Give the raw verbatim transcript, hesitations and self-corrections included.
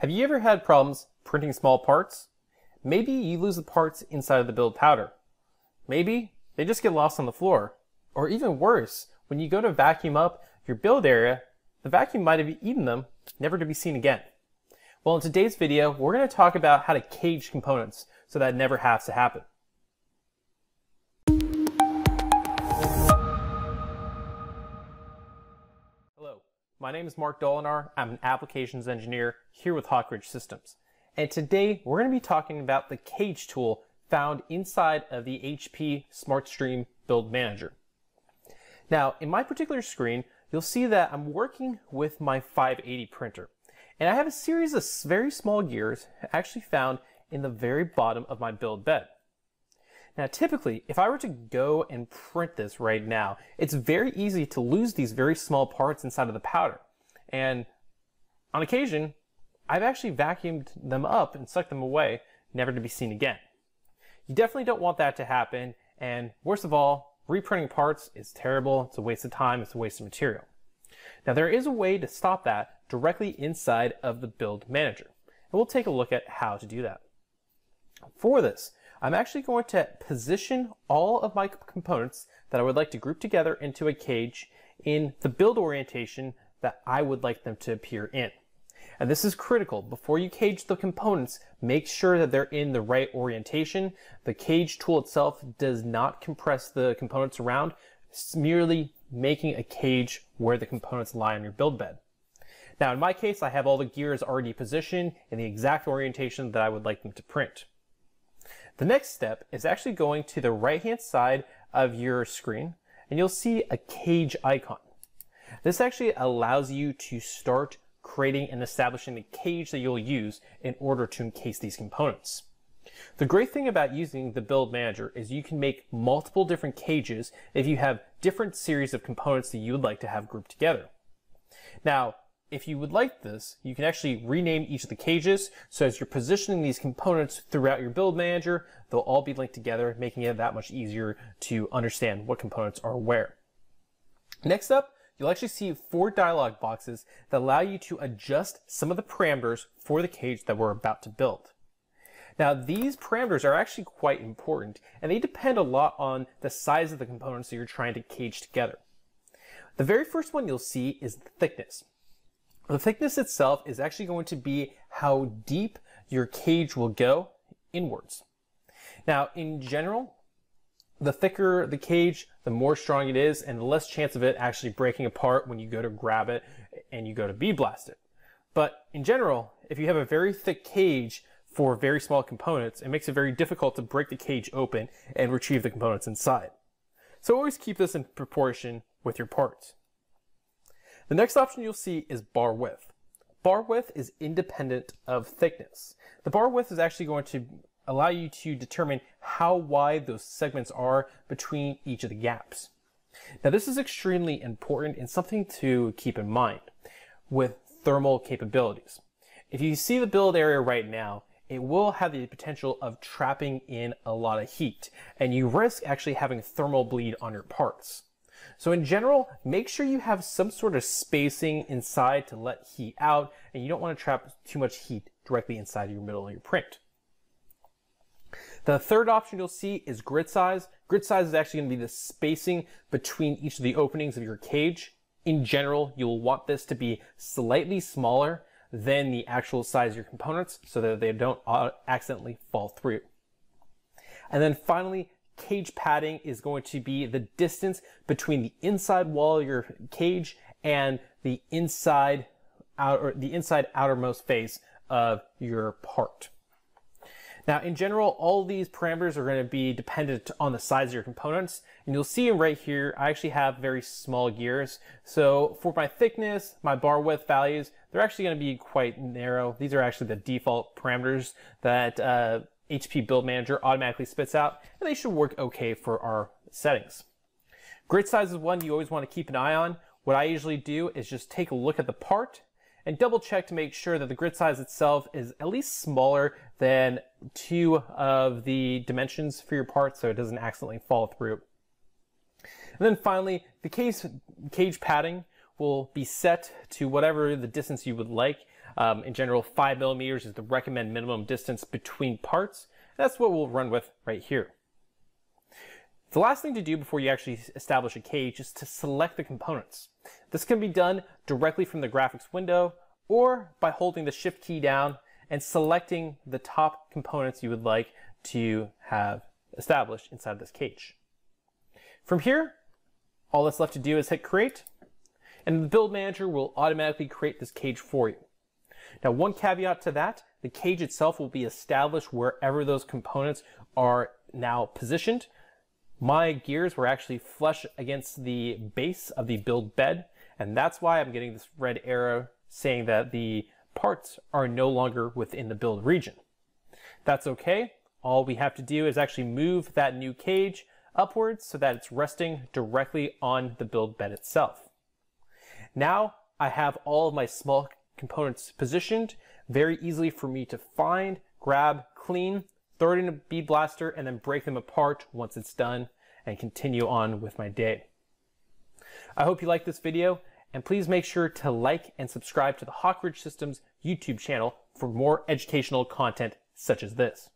Have you ever had problems printing small parts? Maybe you lose the parts inside of the build powder. Maybe they just get lost on the floor. Or even worse, when you go to vacuum up your build area, the vacuum might have eaten them, never to be seen again. Well, in today's video, we're going to talk about how to cage components so that never has to happen. Hello, my name is Mark Dolinar. I'm an applications engineer here with Hawk Ridge Systems. And today we're going to be talking about the cage tool found inside of the H P SmartStream Build Manager. Now, in my particular screen, you'll see that I'm working with my five eighty printer. And I have a series of very small gears actually found in the very bottom of my build bed. Now, typically, if I were to go and print this right now, it's very easy to lose these very small parts inside of the powder. And on occasion, I've actually vacuumed them up and sucked them away, never to be seen again. You definitely don't want that to happen. And worst of all, reprinting parts is terrible, it's a waste of time, it's a waste of material. Now there is a way to stop that directly inside of the build manager. And we'll take a look at how to do that. For this, I'm actually going to position all of my components that I would like to group together into a cage in the build orientation that I would like them to appear in. And this is critical. Before you cage the components, make sure that they're in the right orientation. The cage tool itself does not compress the components around, it's merely making a cage where the components lie on your build bed. Now, in my case, I have all the gears already positioned in the exact orientation that I would like them to print. The next step is actually going to the right-hand side of your screen, and you'll see a cage icon. This actually allows you to start creating and establishing the cage that you'll use in order to encase these components. The great thing about using the build manager is you can make multiple different cages if you have different series of components that you would like to have grouped together. Now, if you would like this, you can actually rename each of the cages, so as you're positioning these components throughout your build manager, they'll all be linked together, making it that much easier to understand what components are where. Next up, you'll actually see four dialog boxes that allow you to adjust some of the parameters for the cage that we're about to build. Now, these parameters are actually quite important, and they depend a lot on the size of the components that you're trying to cage together. The very first one you'll see is the thickness. The thickness itself is actually going to be how deep your cage will go inwards. Now, in general, the thicker the cage, the more strong it is, and the less chance of it actually breaking apart when you go to grab it and you go to bead blast it. But in general, if you have a very thick cage for very small components, it makes it very difficult to break the cage open and retrieve the components inside. So always keep this in proportion with your parts. The next option you'll see is bar width. Bar width is independent of thickness. The bar width is actually going to allow you to determine how wide those segments are between each of the gaps. Now, this is extremely important and something to keep in mind with thermal capabilities. If you see the build area right now, it will have the potential of trapping in a lot of heat, and you risk actually having thermal bleed on your parts. So in general, make sure you have some sort of spacing inside to let heat out, and you don't want to trap too much heat directly inside your middle of your print. The third option you'll see is grid size. Grid size is actually going to be the spacing between each of the openings of your cage. In general, you'll want this to be slightly smaller than the actual size of your components so that they don't accidentally fall through. And then finally, cage padding is going to be the distance between the inside wall of your cage and the inside outer, the inside outermost face of your part. Now, in general, all these parameters are going to be dependent on the size of your components. And you'll see right here, I actually have very small gears. So for my thickness, my bar width values, they're actually going to be quite narrow. These are actually the default parameters that uh, H P Build Manager automatically spits out, and they should work okay for our settings. Grid size is one you always want to keep an eye on. What I usually do is just take a look at the part and double check to make sure that the grid size itself is at least smaller than two of the dimensions for your part, so it doesn't accidentally fall through. And then finally, the cage, cage padding will be set to whatever the distance you would like. Um, in general, five millimeters is the recommend minimum distance between parts. That's what we'll run with right here. The last thing to do before you actually establish a cage is to select the components. This can be done directly from the graphics window or by holding the shift key down and selecting the top components you would like to have established inside this cage. From here, all that's left to do is hit create, and the build manager will automatically create this cage for you. Now, one caveat to that, the cage itself will be established wherever those components are now positioned. My gears were actually flush against the base of the build bed, and that's why I'm getting this red arrow saying that the parts are no longer within the build region. That's okay. All we have to do is actually move that new cage upwards so that it's resting directly on the build bed itself. Now I have all of my small components positioned very easily for me to find, grab, clean, throw it in a bead blaster, and then break them apart once it's done and continue on with my day. I hope you liked this video, and please make sure to like and subscribe to the Hawk Ridge Systems YouTube channel for more educational content such as this.